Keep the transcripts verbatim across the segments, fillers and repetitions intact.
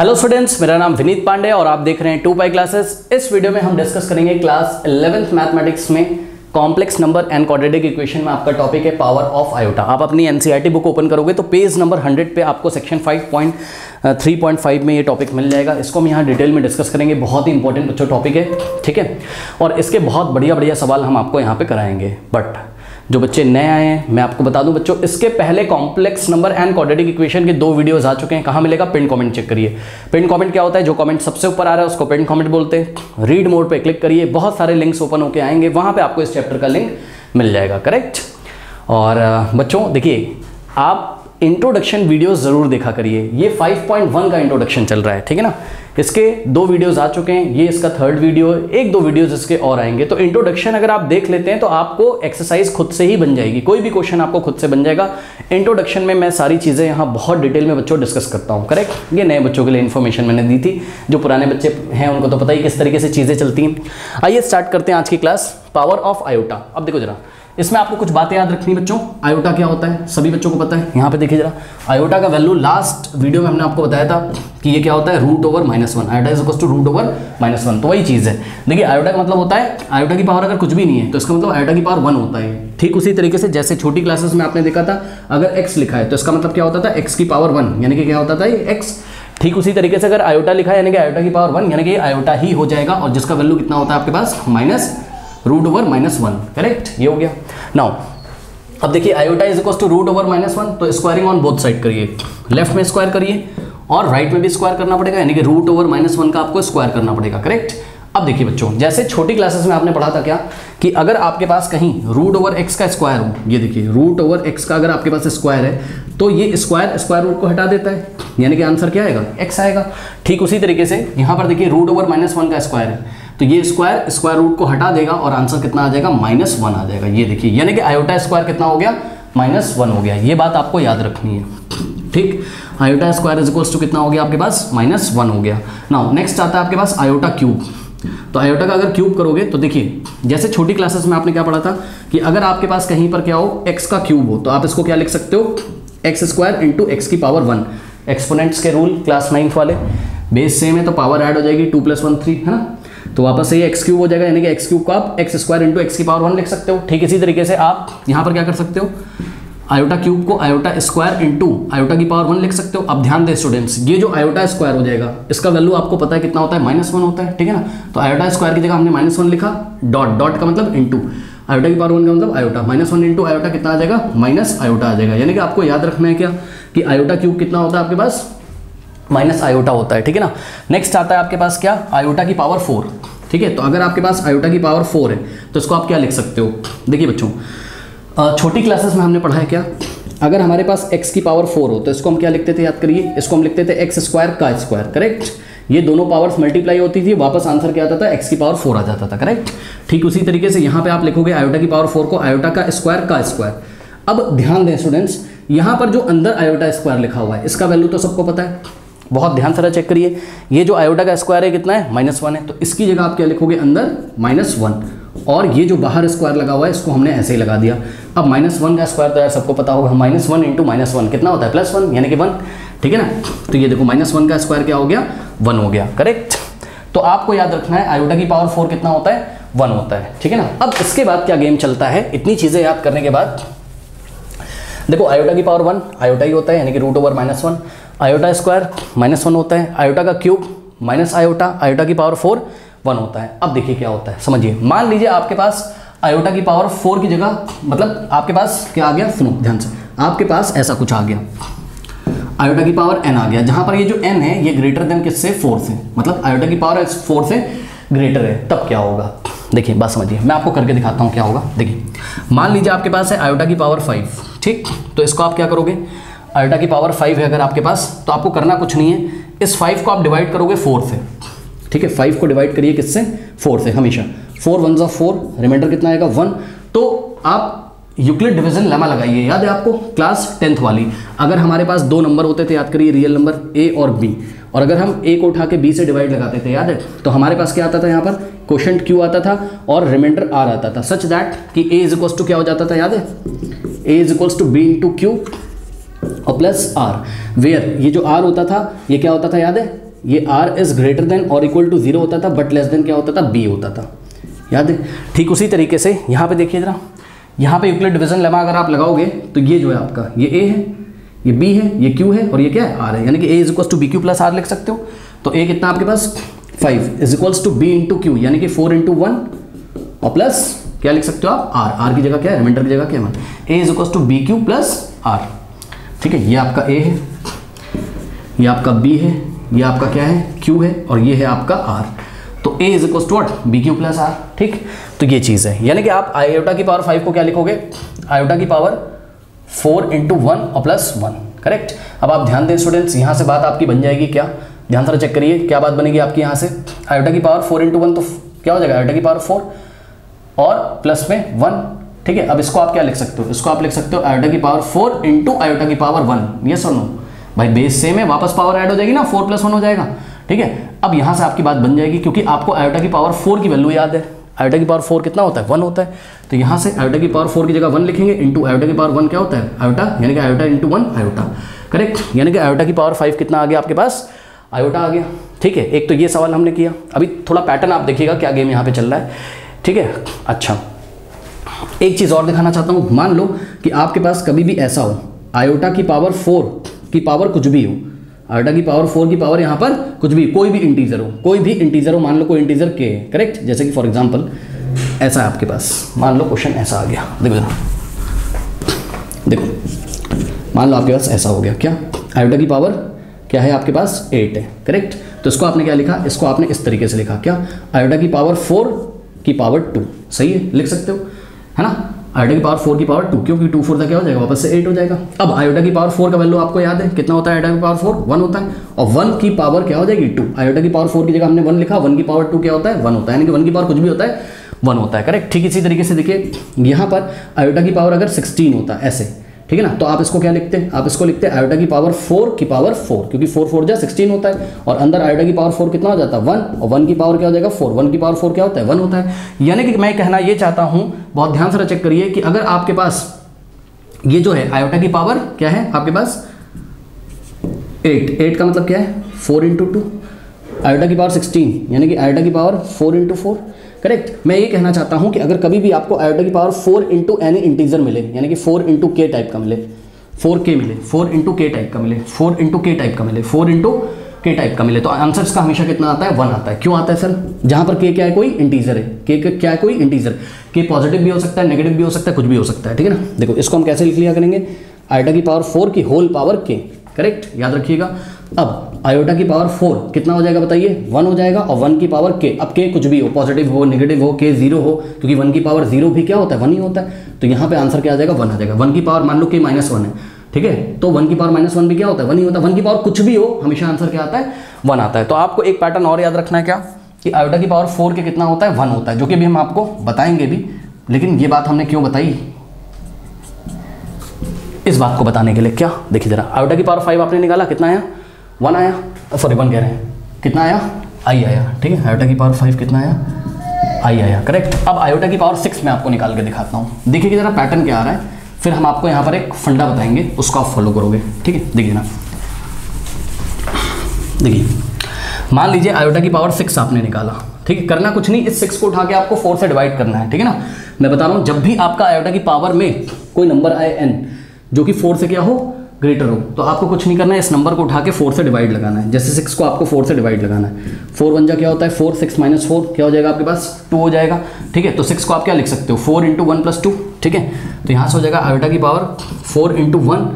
Hello students, मेरा नाम विनीत पांडे और आप देख रहे हैं टू पाई क्लासेस। इस वीडियो में हम डिस्कस करेंगे क्लास इलेवेंथ मैथमेटिक्स में complex number and quadratic equation में आपका टॉपिक है पावर ऑफ आयोटा। आप अपनी एनसीईआरटी बुक ओपन करोगे तो पेज नंबर सौ पे आपको section five point three point five में ये टॉपिक मिल जाएगा। इसको हम यहाँ डिटेल में डिस्कस करेंगे। बहुत ही इंपॉर्टेंट बच्चों टॉपिक है, ठीक है। और इसके बहुत बढ़िया बढ़िया सवाल हम आपको यहाँ पर कराएंगे। बट जो बच्चे नए आए हैं, मैं आपको बता दूं बच्चों, इसके पहले complex number and quadratic equation के दो वीडियोस आ चुके हैं। कहाँ मिलेगा? पिन कमेंट चेक करिए। पिन कमेंट क्या होता है? जो कमेंट सबसे ऊपर आ रहा है उसको पिन कमेंट बोलते हैं। रीड मोड पे क्लिक करिए, बहुत सारे लिंक्स ओपन होके आएंगे, वहाँ पे आपको इस चैप्टर का लिंक मिल जाएगा। करेक्ट। और बच्चों देखिए, आप इंट्रोडक्शन वीडियो ज़रूर देखा करिए। ये फाइव पॉइंट वन का इंट्रोडक्शन चल रहा है, ठीक है ना। इसके दो वीडियोस आ चुके हैं, ये इसका थर्ड वीडियो है, एक दो वीडियोस इसके और आएंगे। तो इंट्रोडक्शन अगर आप देख लेते हैं तो आपको एक्सरसाइज खुद से ही बन जाएगी, कोई भी क्वेश्चन आपको खुद से बन जाएगा। इंट्रोडक्शन में मैं सारी चीज़ें यहाँ बहुत डिटेल में बच्चों डिस्कस करता हूँ। करेक्ट। ये नए बच्चों के लिए इन्फॉर्मेशन मैंने दी थी, जो पुराने बच्चे हैं उनको तो पता ही किस तरीके से चीज़ें चलती हैं। आइए स्टार्ट करते हैं आज की क्लास, पावर ऑफ आयोटा। अब देखो जरा, इसमें आपको कुछ बातें याद रखनी बच्चों। आयोटा क्या होता है सभी बच्चों को पता है। यहाँ पे देखिए जरा, आयोटा का वैल्यू लास्ट वीडियो में हमने आपको बताया था कि ये क्या होता है, root over minus one. Iota is equals to root over minus one. तो वही चीज़ है। देखिए आयोटा का मतलब होता है, आयोटा की पावर अगर कुछ भी नहीं है तो इसका मतलब आयोटा की पावर वन होता है। ठीक उसी तरीके से जैसे छोटी क्लासेस में आपने देखा था, अगर एक्स लिखा है तो इसका मतलब क्या होता था, एक्स की पावर वन, यानी कि क्या होता था ये एक्स। ठीक उसी तरीके से अगर आयोटा लिखा है यानी कि आयोटा की पावर वन, यानी कि आयोटा ही हो जाएगा, और जिसका वैल्यू कितना होता है आपके पास, minus root over minus one. Correct, ये हो गया। नाउ अब देखिए, iota is equals to root over minus one, तो स्क्वायरिंग ऑन बोथ साइड करिए। लेफ्ट में स्क्वायर करिए और राइट में भी स्क्वायर करना पड़ेगा, यानी कि रूट ओवर माइनस वन का आपको स्क्वायर करना पड़ेगा। करेक्ट। अब देखिए बच्चों, जैसे छोटी क्लासेस में आपने पढ़ा था क्या, कि अगर आपके पास कहीं रूट ओवर एक्स का स्क्वायर हो, ये देखिए रूट ओवर एक्स का अगर आपके पास स्क्वायर है तो ये स्क्वायर स्क्वायर रूट को हटा देता है, यानी कि आंसर क्या आएगा, एक्स आएगा। ठीक उसी तरीके से यहाँ पर देखिए, रूट ओवर माइनस वन का स्क्वायर है तो ये स्क्वायर स्क्वायर रूट को हटा देगा और आंसर कितना आ जाएगा, माइनस वन आ जाएगा। ये देखिए, यानी कि आयोटा स्क्वायर कितना हो गया, माइनस वन हो गया। ये बात आपको याद रखनी है। ठीक, iota square is equals to कितना हो गया आपके पास, माइनस वन हो गया। नाउ नेक्स्ट आता है आपके पास आयोटा क्यूब। तो आयोटा का अगर क्यूब करोगे तो देखिए, जैसे छोटी क्लासेस में आपने क्या पढ़ा था कि अगर आपके पास कहीं पर क्या हो, एक्स का क्यूब हो, तो आप इसको क्या लिख सकते हो, एक्स स्क्वायर इंटू एक्स की पावर वन। एक्सपोनेंट्स के रूल क्लास नाइन्थ वाले, बेस सेम है तो पावर ऐड हो जाएगी, टू प्लस वन थ्री, है ना। तो वापस से ये एक्स क्यूब हो जाएगा, यानी कि एक्स क्यूब को आप एक्स स्क्वायर इंटू एक्स की पावर वन लिख सकते हो। ठीक इसी तरीके से आप यहाँ पर क्या कर सकते हो, आयोटा क्यूब को आयोटा स्क्वायर इंटू आयोटा की पावर वन लिख सकते हो। अब ध्यान दें स्टूडेंट्स, ये जो आयोटा स्क्वायर हो जाएगा इसका वैल्यू आपको पता है कितना होता है, माइनस वन होता है, ठीक है ना। तो आयोटा स्क्वायर की जगह हमने माइनस वन लिखा, डॉट डॉट का मतलब इंटू आयोटा की पावर वन का मतलब iota, minus one into iota कितना आ जाएगा, माइनस आयोटा आ जाएगा। यानी कि आपको याद रखना है क्या, कि आयोटा क्यूब कितना होता है आपके पास, माइनस आयोटा होता है, ठीक है ना। नेक्स्ट आता है आपके पास क्या, आयोटा की पावर फोर। ठीक है, तो अगर आपके पास आयोटा की पावर फोर है तो इसको आप क्या लिख सकते हो। देखिए बच्चों, छोटी क्लासेस में हमने पढ़ा है क्या, अगर हमारे पास x की पावर फोर हो तो इसको हम क्या लिखते थे, याद करिए, इसको हम लिखते थे एक्स स्क्वायर का स्क्वायर। करेक्ट, ये दोनों पावर्स मल्टीप्लाई होती थी, वापस आंसर क्या आता था, x की पावर फोर आ जाता था। करेक्ट। ठीक उसी तरीके से यहाँ पे आप लिखोगे आयोटा की पावर फोर को आयोटा का स्क्वायर का स्क्वायर। अब ध्यान दें स्टूडेंट्स, यहाँ पर जो अंदर आयोटा स्क्वायर लिखा हुआ है इसका वैल्यू तो सबको पता है, बहुत ध्यान से चेक करिए। ये जो आयोटा का स्क्वायर है कितना है, माइनस वन है, तो इसकी जगह आप क्या लिखोगे, अंदर माइनस वन, और ये जो बाहर स्क्वायर लगा हुआ है इसको हमने ऐसे ही लगा दिया। अब माइनस वन का स्क्वायर तो यार सबको पता होगा, minus one into minus one कितना होता है, प्लस वन, यानी कि वन, ठीक है ना। तो ये देखो, माइनस वन का स्क्वायर क्या हो गया, वन हो गया। करेक्ट। तो आपको याद रखना है आयोटा की पावर फोर कितना होता है, वन होता है, ठीक है ना। अब इसके बाद क्या गेम चलता है, इतनी चीज़ें याद करने के बाद देखो, आयोटा की पावर वन आयोटा ही होता है, यानी कि root over minus one, iota square minus one होता है, आयोटा का क्यूब माइनस आयोटा, आयोटा की पावर फोर वन होता है। अब देखिए क्या होता है, समझिए, मान लीजिए आपके पास आयोटा की पावर फोर की जगह, मतलब आपके पास क्या आ गया, सुनो ध्यान से, आपके पास ऐसा कुछ आ गया, आयोटा की पावर एन आ गया, जहां पर ये जो एन है ये ग्रेटर देन किससे, फोर से, मतलब आयोटा की पावर फोर से ग्रेटर है। तब क्या होगा, देखिए बात समझिए, मैं आपको करके दिखाता हूँ क्या होगा। देखिए मान लीजिए आपके पास है आयोटा की पावर फाइव, ठीक, तो इसको आप क्या करोगे, आयोटा की पावर फाइव है अगर आपके पास, तो आपको करना कुछ नहीं है, इस फाइव को आप डिवाइड करोगे फोर से, ठीक है। फाइव को डिवाइड करिए किससे, फोर से, हमेशा, फोर वन ज़ा फोर, रिमाइंडर कितना आएगा, वन। तो आप यूक्लिड डिवीजन लेमा लगाइए, याद है आपको क्लास टेंथ वाली, अगर हमारे पास दो नंबर होते थे, याद करिए, रियल नंबर ए और बी, और अगर हम ए को उठा के बी से डिवाइड लगाते थे, याद है, तो हमारे पास क्या आता था, यहाँ पर क्वोशंट क्यू आता था और रिमाइंडर आर आता था, सच दैट कि ए इज इक्वल्स टू क्या हो जाता था, याद है, A is equals to B into Q और प्लस आर, वेयर ये जो आर होता था ये क्या होता था, याद है, ये आर इज ग्रेटर देन और इक्वल टू जीरो होता था, बट लेस देन क्या होता था, बी होता था, याद है। ठीक उसी तरीके से यहाँ पे देखिए जरा, यहाँ पे यूक्लिड डिवीजन लेमा अगर आप लगाओगे तो ये जो है आपका ये ए है, ये बी है, ये क्यू है और ये क्या है, आर है, यानी कि A is equals to B Q plus R लिख सकते हो। तो ए कितना आपके पास five is equals to B into Q यानी कि फोर इंटू वन और प्लस क्या लिख सकते हो आप आर, आर की जगह क्या है रिमाइंडर की जगह क्या है, A is equals to B Q plus R. ठीक है, ये आपका ए है, ये आपका बी है, ये आपका क्या है क्यू है और ये है आपका आर। तो A is equals to what, B Q plus R. ठीक, तो ये चीज़ है, यानी कि आप आयोटा की पावर फाइव को क्या लिखोगे, आयोटा की पावर फोर इंटू वन और प्लस वन, करेक्ट। अब आप ध्यान दें स्टूडेंट्स, यहाँ से बात आपकी बन जाएगी क्या, ध्यान से चेक करिए क्या बात बनेगी आपकी यहाँ से, आयोटा की पावर फोर इंटू वन तो क्या हो जाएगा आयोटा की पावर फोर और प्लस में वन। ठीक है, अब इसको आप क्या लिख सकते हो, इसको आप लिख सकते हो आयोटा की पावर फोर इंटू आयोटा की पावर वन, ये सुनो भाई बेस सेम है, वापस पावर ऐड हो जाएगी ना, फोर प्लस वन हो जाएगा। ठीक है, अब यहाँ से आपकी बात बन जाएगी क्योंकि आपको आयोटा की पावर फोर की वैल्यू याद है, आयोटा की पावर फोर कितना होता है, वन होता है। तो यहाँ से आयोटा की पावर फोर की जगह वन लिखेंगे, इंटू आयोटा की पावर वन क्या होता है, आयोटा, यानी कि iota into one iota, correct, यानी कि आयोटा की पावर फाइव कितना आ गया आपके पास, आयोटा आ गया। ठीक है, एक तो ये सवाल हमने किया। अभी थोड़ा पैटर्न आप देखिएगा क्या गेम यहाँ पे चल रहा है। ठीक है, अच्छा एक चीज़ और दिखाना चाहता हूँ, मान लो कि आपके पास कभी भी ऐसा हो आयोटा की पावर फोर की पावर कुछ भी हो, आयोटा की पावर फोर की पावर यहाँ पर कुछ भी, कोई भी इंटीजर हो, कोई भी इंटीजर हो, मान लो कोई इंटीजर के, करेक्ट, जैसे कि फॉर एग्जांपल ऐसा है आपके पास, मान लो क्वेश्चन ऐसा आ गया, देखो जरा, देखो मान लो आपके पास ऐसा हो गया क्या, आयोटा की पावर क्या है आपके पास एट है, करेक्ट। तो इसको आपने क्या लिखा, इसको आपने इस तरीके से लिखा क्या, आयोटा की पावर फोर की पावर टू, सही है, लिख सकते हो है ना, आयोटा की पावर फोर की पावर टू, क्योंकि टू फोर था क्या हो जाएगा वापस से एट हो जाएगा। अब आयोटा की पावर फोर का वैल्यू आपको याद है कितना होता है, आयोटा की पावर फोर वन होता है और वन की पावर क्या हो जाएगी टू, आयोटा की पावर फोर की जगह हमने वन लिखा, वन की पावर टू क्या होता है वन होता है, यानी कि वन की पावर कुछ भी होता है वन होता है, करेक्ट। ठीक इसी तरीके से देखिए यहाँ पर आयोटा की पावर अगर सिक्सटीन होता है ऐसे, ठीक है ना, तो आप इसको क्या लिखते हैं, आप इसको लिखते हैं आयोटा की पावर फोर की पावर फोर, क्योंकि फोर फोर जा सिक्सटीन होता है और अंदर आयोटा की पावर फोर कितना हो जाता है वन और वन की पावर क्या हो जाएगा फोर, वन की पावर फोर क्या होता है वन होता है। यानी कि मैं कहना ये चाहता हूं, बहुत ध्यान से चेक करिए कि अगर आपके पास ये जो है आयोटा की पावर क्या है आपके पास एट, एट का मतलब क्या है फोर इंटू टू, आयोटा की पावर सिक्सटीन यानी कि आयोटा की power four into four, correct. मैं ये कहना चाहता हूँ कि अगर कभी भी आपको आयोटा की power four into any integer मिले, यानी कि फोर इंटू के टाइप का मिले, फोर के मिले, फोर इंटू के टाइप का मिले, फोर इंटू के टाइप का मिले, फोर इंटू के टाइप का मिले, तो आंसर इसका हमेशा कितना आता है, वन आता है। क्यों आता है सर, जहाँ पर के क्या है कोई इंटीजर है, के क्या है कोई इंटीजर, के पॉजिटिव भी हो सकता है, नेगेटिव भी हो सकता है, कुछ भी हो सकता है, ठीक है ना। देखो इसको हम कैसे लिख लिया करेंगे, आयोटा की पावर फोर की होल पावर के, करेक्ट, याद रखिएगा। अब आयोटा की पावर फोर कितना हो जाएगा बताइए, वन हो जाएगा और वन की पावर के, अब के कुछ भी हो, पॉजिटिव हो, नेगेटिव हो, के जीरो हो, क्योंकि वन की पावर जीरो भी क्या होता है वन ही होता है, तो यहाँ पे आंसर क्या आ जाएगा वन आ जाएगा। वन की पावर मान लो के माइनस वन है, ठीक है, तो वन की पावर माइनस वन भी क्या होता है वन ही होता है, वन की पावर कुछ भी हो हमेशा आंसर क्या आता है वन आता है। तो आपको एक पैटर्न और याद रखना है क्या, कि आयोटा की पावर फोर के कितना होता है वन होता है, जो कि भी हम आपको बताएंगे भी, लेकिन ये बात हमने क्यों बताई, इस बात को बताने के लिए क्या, देखिए जरा आयोटा की पावर फाइव आपने निकाला कितना आया वन आया, सॉरी वन कह रहे हैं कितना आया आई आया, ठीक है, आयोटा की पावर फाइव कितना आया आई आया, करेक्ट। अब आयोटा की पावर सिक्स मैं आपको निकाल के दिखाता हूँ, देखिए जरा पैटर्न क्या आ रहा है, फिर हम आपको यहाँ पर एक फंडा बताएंगे, उसको आप फॉलो करोगे, ठीक है। देखिए ना, देखिए मान लीजिए आयोटा की पावर सिक्स आपने निकाला, ठीक है, करना कुछ नहीं, इस सिक्स को उठा के आपको फोर से डिवाइड करना है, ठीक है ना। मैं बता रहा हूँ जब भी आपका आयोटा की पावर में कोई नंबर आए एन जो कि फोर से क्या हो ग्रेटर हो, तो आपको कुछ नहीं करना है, इस नंबर को उठा के फोर से डिवाइड लगाना है, जैसे सिक्स को आपको फोर से डिवाइड लगाना है, फोर वन जा क्या होता है फोर, सिक्स माइनस फोर क्या हो जाएगा आपके पास टू हो जाएगा, ठीक है। तो सिक्स को आप क्या लिख सकते हो four into one plus two, ठीक है, तो यहाँ से हो जाएगा आयोटा की पावर फोर इंटू वन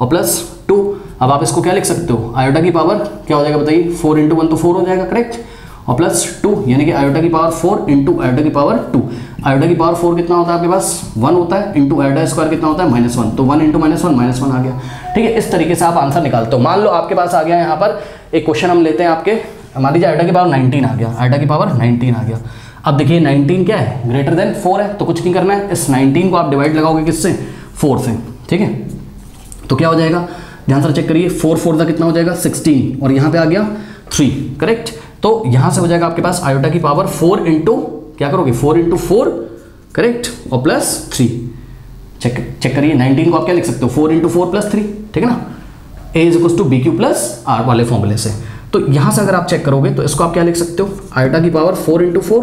और प्लस टू। अब आप इसको क्या लिख सकते हो, आयोटा की पावर क्या हो जाएगा बताइए, फोर इंटू वन तो फोर हो जाएगा, करेक्ट, और प्लस टू यानी कि आयोटा की पावर फोर इंटू आयोटा की पावर टू। आयोटा की पावर फोर कितना होता है आपके पास वन होता है, इंटू आयोटा स्क्वायर कितना होता है माइनस वन, तो one into minus one minus one आ गया, ठीक है। इस तरीके से आप आंसर निकालते हो। मान लो आपके पास आ गया यहाँ पर एक क्वेश्चन हम लेते हैं आपके, मान लीजिए आयोटा की पावर नाइनटीन आ गया, आयोटा की पावर नाइनटीन आ गया। अब देखिए नाइनटीन क्या है ग्रेटर देन फोर है, तो कुछ नहीं करना है, इस नाइनटीन को आप डिवाइड लगाओगे किससे फोर से, ठीक है, तो क्या हो जाएगा ध्यान से चेक करिए, फोर फोर का कितना हो जाएगा सिक्सटीन और यहाँ पर आ गया थ्री, करेक्ट। तो यहाँ से हो जाएगा आपके पास आयोटा की पावर फोर इंटू क्या करोगे फोर इंटू फोर, करेक्ट, और प्लस थ्री, चेक चेक करिए नाइनटीन को आप क्या लिख सकते हो four into four plus three, ठीक है ना, A is equals to B Q plus R वाले फॉर्मूले से। तो यहां से अगर आप चेक करोगे तो इसको आप क्या लिख सकते हो, आयोटा की पावर फोर इंटू फोर,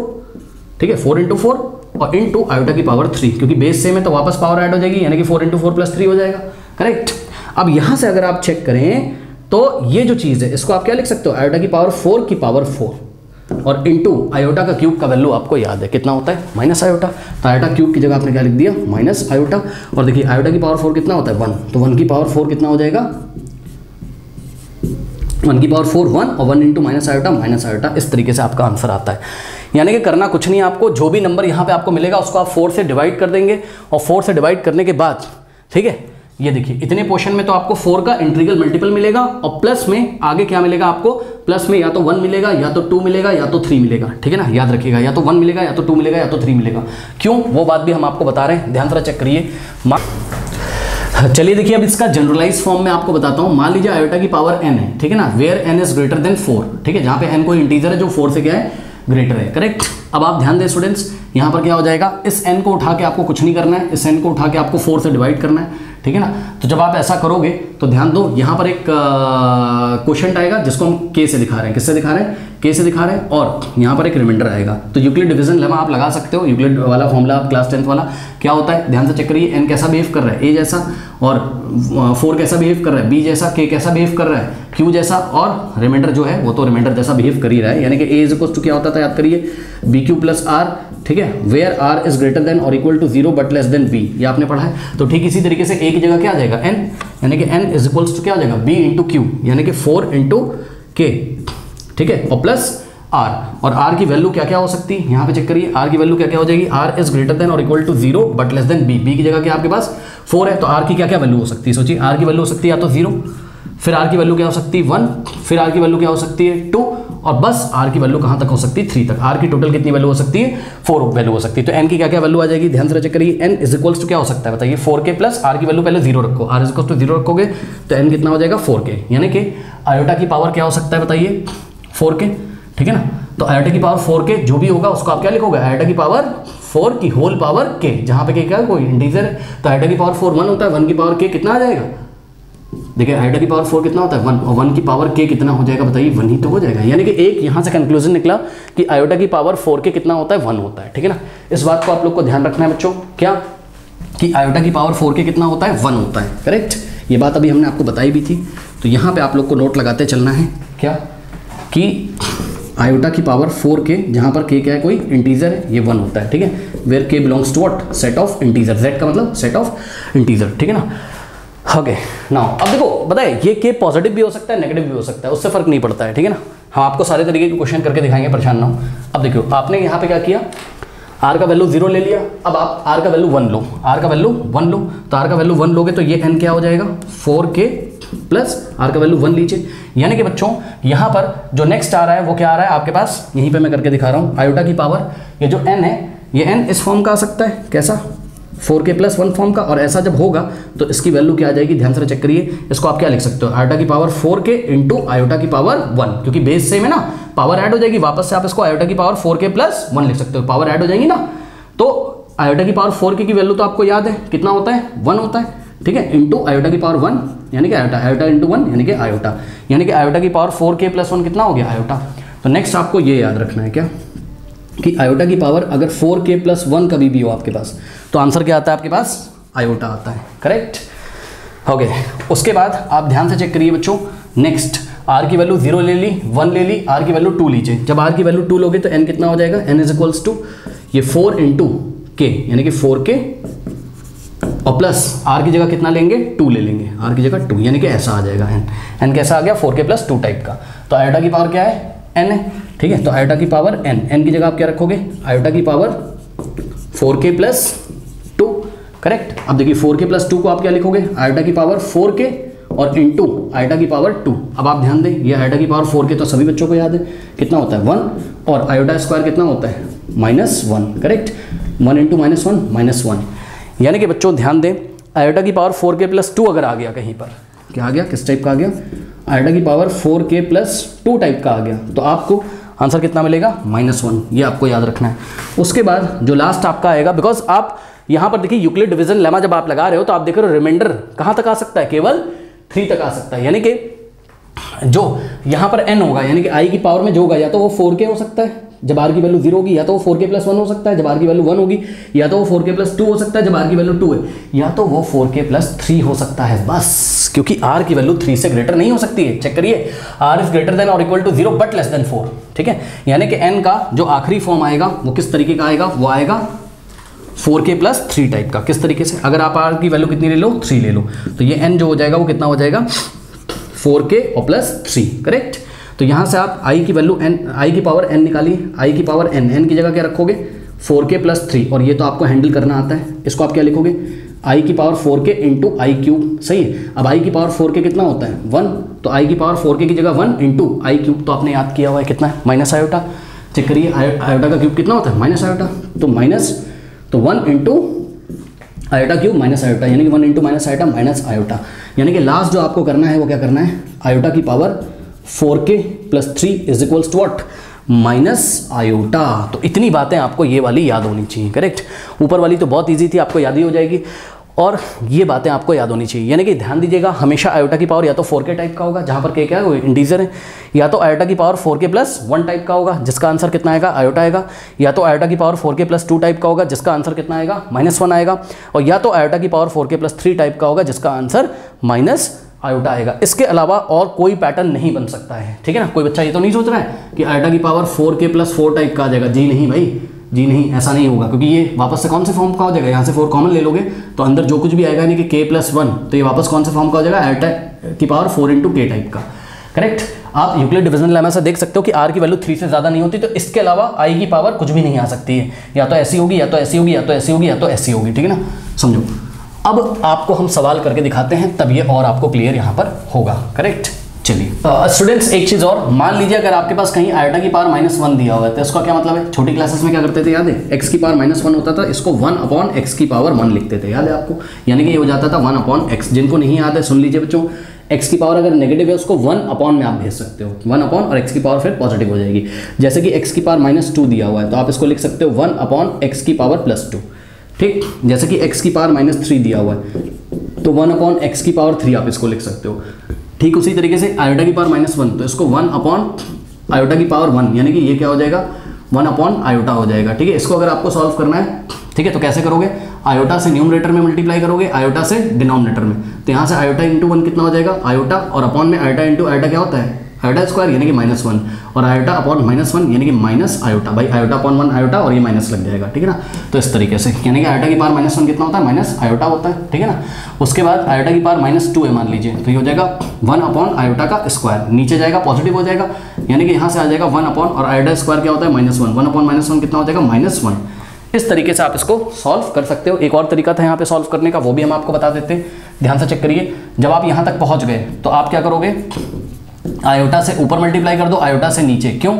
ठीक है, फोर इंटू फोर और इंटू आयोटा की पावर थ्री, क्योंकि बेस सेम है तो वापस पावर ऐड हो जाएगी, यानी कि four into four plus three हो जाएगा, करेक्ट। अब यहां से अगर आप चेक करें तो ये जो चीज है इसको आप क्या लिख सकते हो, आयोटा की पावर फोर की पावर फोर और इंटू आयोटा का क्यूब का वैल्यू आपको याद है कितना होता है, माइनस आयोटा, तो आयोटा क्यूब की जगह आपने क्या लिख दिया, माइनस आयोटा। और देखिए आयोटा की पावर फोर कितना होता है, वन, तो वन की पावर फोर कितना हो जाएगा, वन की पावर फोर वन और one into minus iota minus iota, इस तरीके से आपका आंसर आता है। यानी कि करना कुछ नहीं है आपको, जो भी नंबर यहाँ पे आपको मिलेगा उसको आप फोर से डिवाइड कर देंगे और फोर से डिवाइड करने के बाद, ठीक है, ये देखिए इतने पोर्शन में तो आपको फोर का इंटीग्रल मल्टीपल मिलेगा और प्लस में आगे क्या मिलेगा आपको, प्लस में या तो वन मिलेगा या तो टू मिलेगा या तो थ्री मिलेगा, ठीक है ना, याद रखिएगा, या तो वन मिलेगा या तो टू मिलेगा या तो थ्री मिलेगा, क्यों वो बात भी हम आपको बता रहे हैं, ध्यान से चेक करिए। चलिए देखिए अब इसका जनरलाइज फॉर्म में आपको बताता हूँ। मान लीजिए आयोटा की पावर एन है, ठीक है ना, where N is greater than four, ठीक है, जहाँ पे एन कोई इंटीजर है जो फोर से क्या है, ग्रेटर है, करेक्ट। अब आप ध्यान दें स्टूडेंट्स, यहाँ पर क्या हो जाएगा, इस एन को उठा के आपको कुछ नहीं करना है, इस एन को उठा के आपको फोर से डिवाइड करना है, ठीक है ना। तो जब आप ऐसा करोगे तो ध्यान दो यहाँ पर एक क्वोशंट आएगा जिसको हम के से दिखा रहे हैं, किससे दिखा रहे हैं, के से दिखा रहे हैं, और यहाँ पर एक रिमाइंडर आएगा। तो यूक्लिड डिवीजन लेमा आप लगा सकते हो, यूक्लिड वाला फॉर्मूला आप क्लास टेंथ वाला क्या होता है, ध्यान से चेक करिए, एन कैसा बिहेव कर रहा है, ए जैसा, और फोर कैसा बिहेव कर रहा है, बी जैसा, के कैसा बिहेव कर रहा है, क्यू जैसा, और रिमाइंडर जो है वो तो रिमाइंडर जैसा बिहेव कर ही रहा है, यानी कि ए इज इक्वल टू क्या होता था, याद करिए, बी क्यू प्लस आर, ठीक है, where R is greater than और equal to zero but less than B, ये आपने पढ़ा है। तो ठीक इसी तरीके से ए की जगह क्या आ जाएगा, एन, यानी कि एन इज इक्वल्स टू क्या हो जाएगा, बी इंटू क्यू, यानी कि फोर इंटू के, ठीक है, और प्लस आर, और आर की वैल्यू क्या क्या हो सकती है, यहाँ पे चेक करिए, आर की वैल्यू क्या क्या हो जाएगी, आर इज ग्रेटर देन और equal to zero but less than B, B की जगह क्या आपके पास फोर है, तो आर की क्या क्या वैल्यू हो सकती है, सोचिए, आर की वैल्यू हो सकती है या तो जीरो, फिर आर की वैल्यू क्या हो सकती है वन, फिर आर की वैल्यू क्या हो सकती है टू, और बस आर की वैल्यू कहाँ तक हो सकती है, थ्री तक। आर की टोटल कितनी वैल्यू हो सकती है, फोर वैल्यू हो सकती है। तो एन की क्या क्या वैल्यू आ जाएगी, ध्यान से चेक करिए, एन इज इक्वल्स टू क्या हो सकता है बताइए, फोर के प्लस आर की वैल्यू पहले जीरो रखो, R is equals to zero रखोगे तो एन कितना हो जाएगा, फोर के, यानी कि आयोटा की पावर क्या हो सकता है बताइए, फोर के, ठीक है ना। तो आयोटा की पावर फोर के जो भी होगा उसको आप क्या लिखोगे, आयोटा की पावर फोर की होल पावर के, जहाँ पे क्या कोई इंटीजर है, तो आयोटा की पावर फोर वन होता है, वन की पावर के कितना आ जाएगा, देखिए आयोटा की पावर फोर कितना होता है वन, और वन की पावर के कितना हो जाएगा बताइए, वन ही तो हो जाएगा, यानी कि एक यहाँ से कंक्लूजन निकला कि आयोटा की पावर फोर के कितना होता है, वन होता है, ठीक है ना। इस बात को आप लोग को ध्यान रखना है बच्चों, क्या कि आयोटा की पावर फोर के कितना होता है, वन होता है, करेक्ट। ये बात अभी हमने आपको बताई भी थी, तो यहाँ पर आप लोग को नोट लगाते चलना है क्या कि आयोटा की पावर फोर के, जहाँ पर के क्या है कोई इंटीजर है, ये वन होता है, ठीक है, where K belongs to what, set of integer, Z का मतलब सेट ऑफ इंटीजर, ठीक है ना। ओके नाउ अब देखो बताए, ये के पॉजिटिव भी हो सकता है नेगेटिव भी हो सकता है, उससे फर्क नहीं पड़ता है, ठीक है ना। हम आपको सारे तरीके के क्वेश्चन करके दिखाएंगे, परेशान ना हो। अब देखो आपने यहाँ पे क्या किया, आर का वैल्यू जीरो ले लिया, अब आप आर का वैल्यू वन लो, आर का वैल्यू वन लो, तो आर का वैल्यू वन लोगे तो ये एन क्या हो जाएगा, फोर के प्लस आर का वैल्यू वन लीजिए, यानी कि बच्चों यहाँ पर जो नेक्स्ट आ रहा है वो क्या आ रहा है आपके पास, यहीं पे मैं करके दिखा रहा हूँ, आयोटा की पावर, ये जो एन है ये एन इस फॉर्म का आ सकता है, कैसा, फोर के प्लस वन फॉर्म का, और ऐसा जब होगा तो इसकी वैल्यू क्या आ जाएगी, ध्यान से चेक करिए, इसको आप क्या लिख सकते हो, आयोटा की पावर फोर के इंटू आयोटा की पावर वन, क्योंकि बेस सेम है ना, पावर ऐड हो जाएगी, वापस से आप इसको आयोटा की पावर फोर के प्लस वन लिख सकते हो, पावर ऐड हो जाएगी ना, तो आयोटा की पावर फोर के की वैल्यू तो आपको याद है कितना होता है, वन होता है, ठीक है, इंटू आयोटा की पावर वन, यानी कि आयोटा, आयोटा इंटू वन यानी कि आयोटा, यानी कि आयोटा की पावर फोर के प्लस वन कितना हो गया, आयोटा। तो नेक्स्ट आपको ये याद रखना है क्या कि आयोटा की पावर अगर फोर के प्लस वन कभी भी हो आपके पास तो आंसर क्या आता है आपके पास, आयोटा आता है, करेक्ट। ओके उसके बाद आप ध्यान से चेक करिए बच्चों, नेक्स्ट आर की वैल्यू जीरो ले ली, वन ले ली, आर की वैल्यू टू लीजिए, जब आर की वैल्यू टू लोगे तो एन कितना हो जाएगा, एन इज इक्वल्स टू ये फोर इंटू के, यानी कि फोर के और प्लस आर की जगह कितना लेंगे, टू ले लेंगे, आर की जगह टू, यानी कि ऐसा आ जाएगा एन, एन कैसा आ गया, फोर के प्लस टू टाइप का। तो आयोटा की पावर क्या है, एन है, ठीक है, तो आयोटा की पावर एन, एन की जगह आप क्या रखोगे, आयोटा की पावर फोर के प्लस टू, करेक्ट। अब देखिए फोर के प्लस टू को आप क्या लिखोगे, आयोटा की पावर फोर के और इंटू आयोटा की पावर टू। अब आप ध्यान दें ये आयोटा की पावर फोर के तो सभी बच्चों को याद है कितना होता है, वन, और आयोटा स्क्वायर कितना होता है, minus one, correct, one into minus one minus one, यानी कि बच्चों ध्यान दें आयोटा की पावर फोर के प्लस टू अगर आ गया कहीं पर, क्या आ गया, किस टाइप का आ गया, आयोटा की पावर फोर के प्लस टू टाइप का आ गया, तो आपको आंसर कितना मिलेगा, माइनस वन, ये आपको याद रखना है। उसके बाद जो लास्ट आपका आएगा, बिकॉज आप यहाँ पर देखिए यूक्लिड डिवीजन लेमा जब आप लगा रहे हो तो आप देख रहे हो रिमाइंडर कहाँ तक आ सकता है, केवल थ्री तक आ सकता है, यानी कि जो यहाँ पर n होगा यानी कि i की पावर में जो होगा या तो वो फोर के हो सकता है जब r की वैल्यू जीरो होगी, या तो वो फोर के प्लस वन हो सकता है जब r की वैल्यू वन होगी, या तो वो फोर के प्लस टू हो सकता है जब r की वैल्यू टू है, या तो वो फोर के प्लस थ्री हो सकता है बस, क्योंकि r की वैल्यू थ्री से ग्रेटर नहीं हो सकती है। चेक करिए r इज ग्रेटर देन और equal to zero but less than four. ठीक है, यानी कि n का जो आखिरी फॉर्म आएगा वो किस तरीके का आएगा, वो आएगा फोर के प्लस थ्री टाइप का। किस तरीके से, अगर आप r की वैल्यू कितनी ले लो थ्री ले लो, तो ये n जो हो जाएगा वो कितना हो जाएगा फोर के और प्लस थ्री। करेक्ट, तो यहाँ से आप i की वैल्यू n, i की पावर n निकालिए, i की पावर n, n की जगह क्या रखोगे फोर के प्लस थ्री, और ये तो आपको हैंडल करना आता है, इसको आप क्या लिखोगे i की पावर फोर के इंटू आई क्यूब। सही है, अब i की पावर फोर के कितना होता है वन, तो i की पावर फोर के की जगह वन इंटू आई क्यूब, तो आपने याद किया हुआ है कितना है माइनस आयोटा। चेक करिए आयोटा का क्यूब कितना होता है माइनस आयोटा, तो माइनस तो one into iota cube minus iota, यानी कि one into minus iota minus iota, यानी कि लास्ट जो आपको करना है वो क्या करना है, आयोटा की पावर फोर के plus three is equals to what minus iota. तो इतनी बातें आपको ये वाली याद होनी चाहिए। करेक्ट, ऊपर वाली तो बहुत ईजी थी, आपको याद ही हो जाएगी, और ये बातें आपको याद होनी चाहिए। यानी कि ध्यान दीजिएगा, हमेशा आयोटा की पावर या तो फोर के टाइप का होगा जहाँ पर के क्या है इंटीजर है, या तो आयोटा की पावर फोर के प्लस वन टाइप का होगा जिसका आंसर कितना आएगा आयोटा आएगा, या तो आयोटा की पावर फोर के प्लस टू टाइप का होगा जिसका आंसर कितना आएगा माइनस वन आएगा, और या तो आयोटा की पावर फोर के प्लस थ्री टाइप का होगा जिसका आंसर माइनस आयोटा आएगा। इसके अलावा और कोई पैटर्न नहीं बन सकता है। ठीक है ना, कोई बच्चा ये तो नहीं सोच रहा है कि आयोटा की पावर फोर के प्लस फोर टाइप का आ जाएगा, जी नहीं भाई जी नहीं, ऐसा नहीं होगा, क्योंकि ये वापस से कौन से फॉर्म का हो जाएगा, यहाँ से फोर कॉमन ले लोगे तो अंदर जो कुछ भी आएगा यानी कि k प्लस वन, तो ये वापस कौन से फॉर्म का हो जाएगा आयोटा की power four into k type का। करेक्ट, आप यूक्लिड डिवीजन लेमा से देख सकते हो कि r की वैल्यू थ्री से ज़्यादा नहीं होती, तो इसके अलावा i की पावर कुछ भी नहीं आ सकती है, या तो ऐसी होगी या तो ऐसी होगी या तो ऐसी होगी या तो ऐसी होगी। ठीक है ना, समझो, अब आपको हम सवाल करके दिखाते हैं तब ये और आपको क्लियर यहाँ पर होगा। करेक्ट, चलिए स्टूडेंट्स uh, एक चीज और, मान लीजिए अगर आपके पास कहीं आयोटा की पावर माइनस वन दिया हुआ है, तो इसका क्या मतलब है, छोटी क्लासेस में क्या करते थे याद है, एक्स की पावर माइनस वन होता था, इसको वन अपॉन एक्स की पावर वन लिखते थे, याद है आपको, यानी कि ये हो जाता था वन अपॉन एक्स। जिनको नहीं याद है सुन लीजिए बच्चों, एक्स की पावर अगर नेगेटिव है उसको वन अपॉन में आप भेज सकते हो, वन अपॉन और एक्स की पावर फिर पॉजिटिव हो जाएगी। जैसे कि एक्स की पावर माइनस टू दिया हुआ है तो आप इसको लिख सकते हो वन अपॉन एक्स की पावर प्लस टू। ठीक, जैसे कि एक्स की पावर माइनस थ्री दिया हुआ है तो वन अपॉन एक्स की पावर थ्री आप इसको लिख सकते हो। ठीक उसी तरीके से आयोटा की पावर माइनस वन, तो इसको वन अपॉन आयोटा की पावर वन, यानी कि ये क्या हो जाएगा वन अपॉन आयोटा हो जाएगा। ठीक है, इसको अगर आपको सॉल्व करना है, ठीक है, तो कैसे करोगे, आयोटा से न्यूमरेटर में मल्टीप्लाई करोगे आयोटा से डिनोमिनेटर में, तो यहाँ से आयोटा इंटू वन कितना हो जाएगा आयोटा, और अपॉन में आयोटा इंटू आयोटा क्या होता है आयोटा स्क्वायर यानी कि माइनस वन, और आयोटा अपॉन माइनस वन यानी कि माइनस आयोटा, भाई आयोटा अपॉन वन आयोटा और ये माइनस लग जाएगा। ठीक है ना, तो इस तरीके से यानी कि आयोटा की पावर माइनस वन कितना होता है माइनस आयोटा होता है। ठीक है ना, उसके बाद आयोटा की पावर माइनस टू है मान लीजिए, तो ये हो जाएगा वन अपॉन आयोटा का स्क्वायर, नीचे जाएगा पॉजिटिव हो जाएगा, यानी कि यहाँ से आ जाएगा वन अपॉन और आयोटा स्क्वायर क्या होता है minus one, one upon minus one कितना हो जाएगा माइनस वन। इस तरीके से आप इसको सॉल्व कर सकते हो। एक और तरीका था यहाँ पे सॉल्व करने का, वो भी हम आपको बता देते हैं, ध्यान से चेक करिए। जब आप यहाँ तक पहुँच गए तो आप क्या करोगे, आयोटा से ऊपर मल्टीप्लाई कर दो आयोटा से नीचे, क्यों,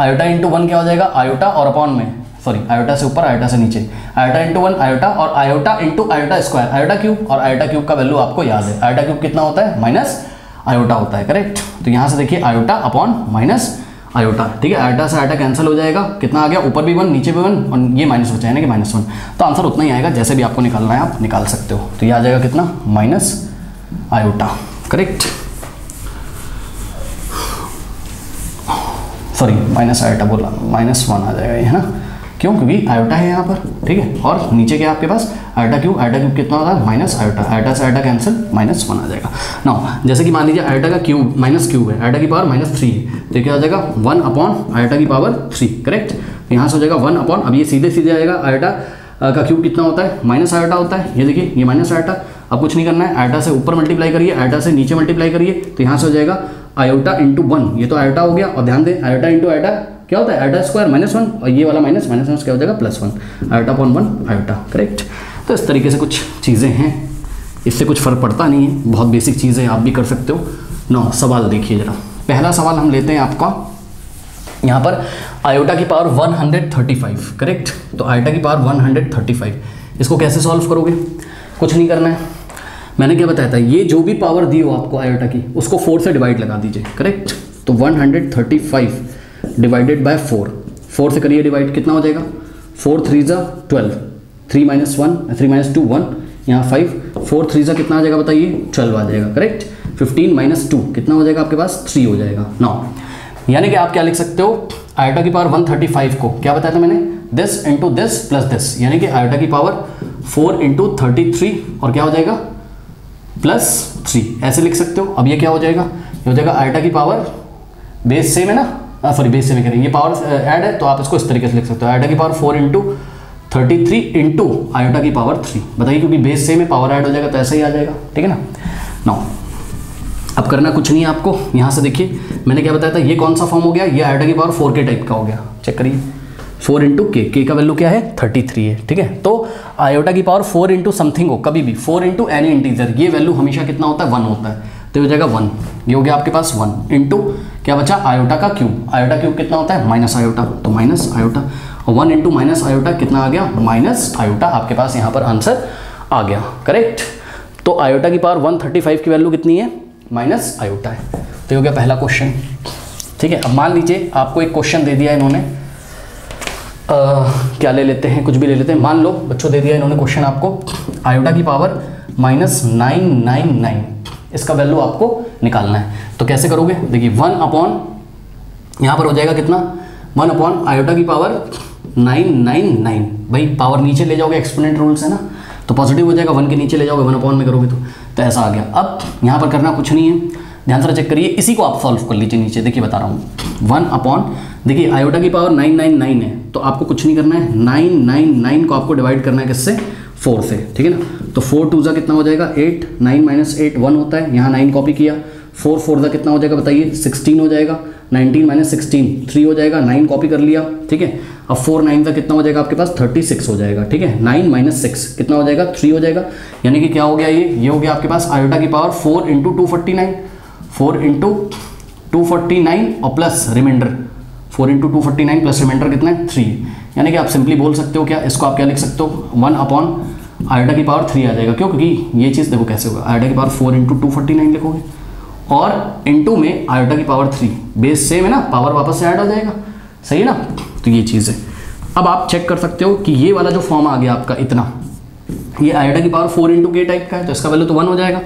आयोटा इंटू वन क्या हो जाएगा आयोटा और अपॉन में सॉरी आयोटा से ऊपर आयोटा से नीचे, आयोटा इंटू वन आयोटा और iota into iota square iota cube, और आयोटा क्यूब का वैल्यू आपको याद है, आयोटा क्यूब कितना होता है माइनस आयोटा होता है। करेक्ट, तो यहाँ से देखिए आयोटा अपॉन माइनस आयोटा। ठीक है, आयोटा से आयोटा कैंसिल हो जाएगा, कितना आ गया ऊपर भी वन नीचे भी वन और ये माइनस बचा है ना कि माइनस वन, तो आंसर उतना ही आएगा जैसे भी आपको निकालना है आप निकाल सकते हो। तो ये आ जाएगा कितना minus iota. Correct, sorry minus iota बोला माइनस वन आ जाएगा ये, है ना, क्यों, क्योंकि आयोटा है यहाँ पर। ठीक है, और नीचे क्या आपके पास आयोटा क्यूब, आयोटा क्यूब कितना होता है माइनस आयोटा, आयोटा से आयोटा कैंसिल माइनस वन आ जाएगा। नाउ जैसे कि मान लीजिए आयोटा का क्यूब माइनस क्यूब है, आयोटा की पावर माइनस थ्री है, तो क्या हो जाएगा वन अपॉन आयोटा की पावर थ्री। करेक्ट, यहाँ से हो जाएगा वन अपॉन, अब ये सीधे सीधे आएगा आयोटा का क्यूब कितना होता है माइनस आयोटा होता है, ये देखिए ये माइनस आयोटा। अब कुछ नहीं करना है, आयोटा से ऊपर मल्टीप्लाई करिए आयोटा से नीचे मल्टीप्लाई करिए, तो यहाँ से हो जाएगा आयोटा इंटू वन, ये तो आयोटा हो गया, और ध्यान दें आयोटा इंटू आयोटा क्या होता है आयोटा स्क्वायर माइनस वन, और ये वाला माइनस माइनस वन क्या हो जाएगा plus one, iota upon one iota. Correct, तो इस तरीके से कुछ चीज़ें हैं, इससे कुछ फर्क पड़ता नहीं है, बहुत बेसिक चीज़ है, आप भी कर सकते हो। नौ सवाल देखिए जरा, पहला सवाल हम लेते हैं आपका यहाँ पर आयोटा की power one hundred thirty five. Correct, तो आयोटा की power one hundred thirty five, इसको कैसे सॉल्व करोगे, कुछ नहीं करना है, मैंने क्या बताया था ये जो भी पावर दी हो आपको आयोटा की उसको फोर से डिवाइड लगा दीजिए। करेक्ट, तो one hundred thirty five divided by four, four से करिए डिवाइड कितना हो जाएगा फोर थ्री ज़ा twelve, three minus one three minus two one, यहाँ फाइव, फोर थ्री ज़ा कितना आ जाएगा बताइए ट्वेल्व आ जाएगा। करेक्ट, फिफ्टीन माइनस टू कितना हो जाएगा आपके पास, थ्री हो जाएगा। नाउ यानी कि आप क्या लिख सकते हो, आयोटा की पावर वन थर्टी फाइव को क्या बताया था मैंने, this into this plus this, यानी कि आयोटा की power four into thirty three और क्या हो जाएगा प्लस थ्री, ऐसे लिख सकते हो। अब ये क्या हो जाएगा, ये हो जाएगा आयोटा की पावर बेस सेम है ना, सॉरी बेस सेम करेंगे, ये पावर ऐड है तो आप इसको इस तरीके से लिख सकते हो, आयोटा की power four into thirty three into iota की पावर थ्री, बताइए क्योंकि बेस सेम है पावर ऐड हो जाएगा तो ऐसा ही आ जाएगा, ठीक है ना। नाउ अब करना कुछ नहीं है आपको, यहाँ से देखिए मैंने क्या बताया था, ये कौन सा फॉर्म हो गया, ये आयोटा की पावर फोर के टाइप का हो गया, चेक करिए फोर इंटू के, के का वैल्यू क्या है थर्टी थ्री है, ठीक है। तो आयोटा की पावर फोर इंटू समथिंग हो, कभी भी फोर इंटू एनी इंटीजर, ये वैल्यू हमेशा कितना होता है वन होता है, तो हो जाएगा वन, ये हो गया आपके पास वन इंटू क्या बचा आयोटा का क्यूब, आयोटा क्यूब कितना होता है माइनस आयोटा, तो माइनस आयोटा, और वन इंटू माइनस आयोटा कितना आ गया माइनस आयोटा, आपके पास यहाँ पर आंसर आ गया, करेक्ट। तो आयोटा की पावर वन थर्टी फाइव की वैल्यू कितनी है, माइनस आयोटा है, तो ये हो गया पहला क्वेश्चन, ठीक है। अब मान लीजिए आपको एक क्वेश्चन दे दिया इन्होंने, आ, क्या ले लेते हैं, कुछ भी ले लेते हैं, मान लो बच्चों दे दिया इन्होंने क्वेश्चन आपको, आयोटा की power minus nine nine nine इसका वैल्यू आपको निकालना है, तो कैसे करोगे, देखिए वन अपॉन यहाँ पर हो जाएगा कितना, वन अपॉन आयोटा की पावर नाइन नाइन नाइन, भाई पावर नीचे ले जाओगे एक्सपोनेंट रूल से ना, तो पॉजिटिव हो जाएगा, वन के नीचे ले जाओगे वन अपॉन में करोगे तो तो ऐसा आ गया। अब यहाँ पर करना कुछ नहीं है, ध्यान से चेक करिए, इसी को आप सॉल्व कर लीजिए नीचे, देखिए बता रहा हूँ, वन अपॉन देखिए आयोटा की पावर नाइन नाइन नाइन है, तो आपको कुछ नहीं करना है, नाइन नाइन नाइन को आपको डिवाइड करना है किससे, फोर से, ठीक है ना। तो फोर टू ज़ा कितना हो जाएगा eight, nine minus eight one होता है, यहाँ नाइन कॉपी किया, फोर फोर ज़ा कितना हो जाएगा बताइए सिक्सटीन हो जाएगा, नाइनटीन माइनस सिक्सटीन थ्री हो जाएगा, नाइन कॉपी कर लिया, ठीक है। अब फोर नाइन का कितना हो जाएगा आपके पास थर्टी सिक्स हो जाएगा, ठीक है, नाइन माइनस सिक्स कितना हो जाएगा थ्री हो जाएगा, यानी कि क्या हो गया ये ये हो गया आपके पास आयोटा की power four into two forty nine, four into two forty nine और plus reminder, four into two forty nine plus reminder कितना है थ्री, यानी कि आप सिंपली बोल सकते हो क्या, इसको आप क्या लिख सकते हो, वन अपॉन आयोटा की पावर थ्री आ जाएगा, क्यों, क्योंकि ये चीज़ देखो कैसे होगा, आयोटा की power four into two forty nine लिखोगे और इंटू में आयोटा की पावर थ्री, बेस सेम है ना पावर वापस से ऐड हो जाएगा, सही है ना, तो ये चीज़ है। अब आप चेक कर सकते हो कि ये वाला जो फॉर्म आ गया आपका इतना, ये आयोटा की power four into k type का है, तो इसका वैल्यू तो वन हो जाएगा,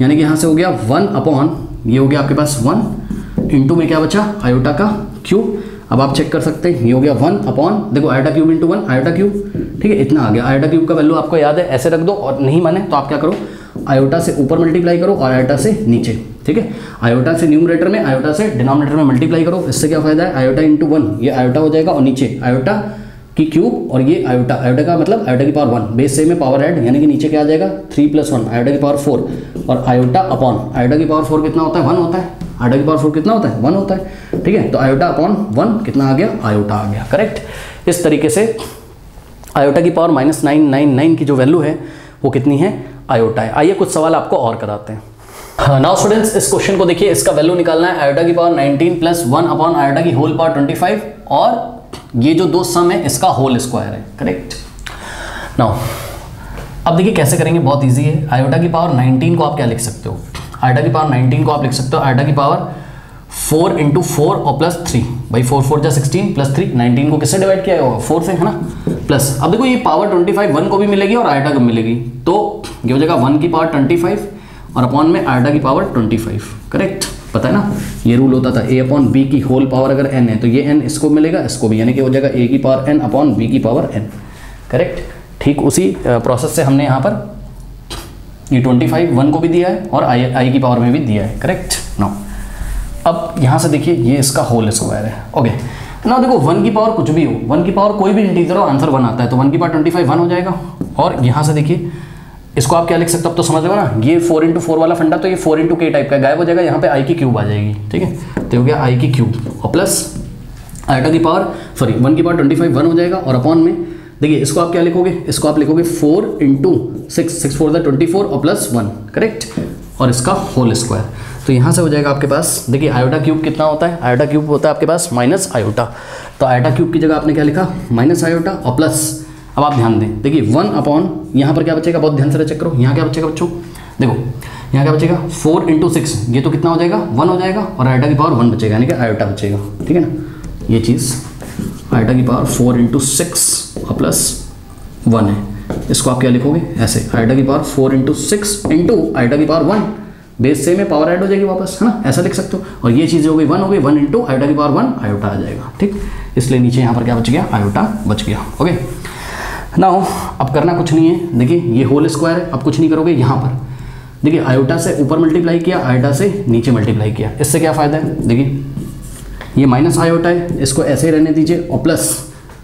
यानी कि यहाँ से हो गया वन अपॉन ये हो गया आपके पास वन इंटू में क्या बचा आयोटा का क्यूब, अब आप चेक कर सकते हैं ये हो गया वन अपॉन देखो iota cube into one iota cube, ठीक है, इतना आ गया। आयोटा क्यूब का वैल्यू आपको याद है, ऐसे रख दो, और नहीं माने तो आप क्या करो आयोटा से ऊपर मल्टीप्लाई करो और आयोटा से नीचे, ठीक है, आयोटा से न्यूमरेटर में आयोटा से डिनोमिनेटर में मल्टीप्लाई करो, इससे क्या फायदा है आयोटा इंटू वन ये आयोटा हो जाएगा और नीचे आयोटा की क्यूब और ये आयोटा, आयोटा का मतलब आयोटा की पावर वन बेस सेम में पावर ऐड, यानी कि नीचे क्या आ जाएगा थ्री प्लस वन आयोटा की पावर फोर, और आयोटा अपॉन आयोटा की पावर फोर कितना होता है वन होता है, आयोटा की पावर फोर कितना होता है वन होता है, ठीक है, तो आयोटा अपॉन वन कितना आ गया आयोटा आ गया, करेक्ट। इस तरीके से आयोटा की power minus nine nine nine की जो वैल्यू है वो कितनी है आयोटा है। आइए कुछ सवाल आपको और कराते हैं। नाउ स्टूडेंट्स इस क्वेश्चन को देखिए, इसका वैल्यू निकालना है आयोटा की power nineteen plus one upon iota की होल पावर ट्वेंटी फाइव और ये जो दो सम है इसका होल स्क्वायर है, करेक्ट। नाउ अब देखिए कैसे करेंगे, बहुत इजी है। आयोटा की पावर नाइनटीन को आप क्या लिख सकते हो, आयोटा की पावर नाइनटीन को आप लिख सकते हो आयोटा की पावर फोर इंटू फोर और प्लस थ्री, भाई फोर फोर जा सिक्सटीन प्लस थ्री, नाइनटीन को किससे डिवाइड किया होगा फोर से, है ना, प्लस अब देखो ये पावर ट्वेंटी फाइव वन को भी मिलेगी और आयोटा को मिलेगी, तो ये हो जाएगा वन की पावर ट्वेंटी फाइव और अपॉन में आयोटा की पावर ट्वेंटी फाइव, करेक्ट। पता है ना ये रूल होता था ए अपॉन बी की होल पावर अगर एन है तो ये एन इसको मिलेगा इसको भी, यानी कि हो जाएगा ए की पावर एन अपॉन बी की पावर एन, करेक्ट। ठीक उसी प्रोसेस से हमने यहाँ पर ये ट्वेंटी फाइव वन को भी दिया है और आई आई की पावर में भी दिया है, करेक्ट। नो अब यहाँ से देखिए ये इसका होल स्क्वायर है, ओके ना, देखो वन की पावर कुछ भी हो, वन की पावर कोई भी इंटीजर हो आंसर वन आता है, तो वन की पावर ट्वेंटी फाइव वन हो जाएगा, और यहाँ से देखिए इसको आप क्या लिख सकते हो, तो समझ लो ना ये फोर इंटू फोर वाला फंडा, तो ये फोर इंटू के टाइप का गायब हो जाएगा, यहाँ पे आई की क्यूब आ जाएगी, ठीक है, तो हो गया आई की क्यूब और प्लस आयोटा की पावर सॉरी वन की पावर ट्वेंटी फाइव वन हो जाएगा और अपॉन में देखिए इसको आप क्या लिखोगे, इसको आप लिखोगे four into six six four द ट्वेंटी फोर और प्लस वन, करेक्ट, और इसका होल स्क्वायर, तो यहाँ से हो जाएगा आपके पास देखिए आयोटा क्यूब कितना होता है, आयोटा क्यूब होता है आपके पास माइनस आयोटा, तो आयोटा क्यूब की जगह आपने क्या लिखा माइनस आयोटा और प्लस, अब आप ध्यान दें देखिए वन अपॉन यहाँ पर क्या बचेगा, बहुत ध्यान से चेक करो, यहाँ क्या बचेगा बच्चों, देखो यहाँ क्या बचेगा फोर इंटू सिक्स, ये तो कितना हो जाएगा वन हो जाएगा और आयोटा की पावर वन बचेगा, यानी कि आयोटा बचेगा, ठीक है ना, ये चीज़ आयोटा की पावर फोर इंटू सिक्स और प्लस वन है, इसको आप क्या लिखोगे ऐसे आयोटा की power four into six into iota की पावर वन बेस से में पावर ऐड हो जाएगी वापस, है ना, ऐसा लिख सकते हो। और ये चीज़ हो गई वन हो गई वन इंटू आयोटा की पावर वन, आयोटा आ जाएगा, ठीक। इसलिए नीचे यहाँ पर क्या बच गया, आयोटा बच गया। ओके ना, अब करना कुछ नहीं है, देखिए ये होल स्क्वायर है, अब कुछ नहीं करोगे। यहाँ पर देखिए आयोटा से ऊपर मल्टीप्लाई किया, आयोटा से नीचे मल्टीप्लाई किया, इससे क्या फ़ायदा है, देखिए ये माइनस आयोटा है, इसको ऐसे ही रहने दीजिए, और plus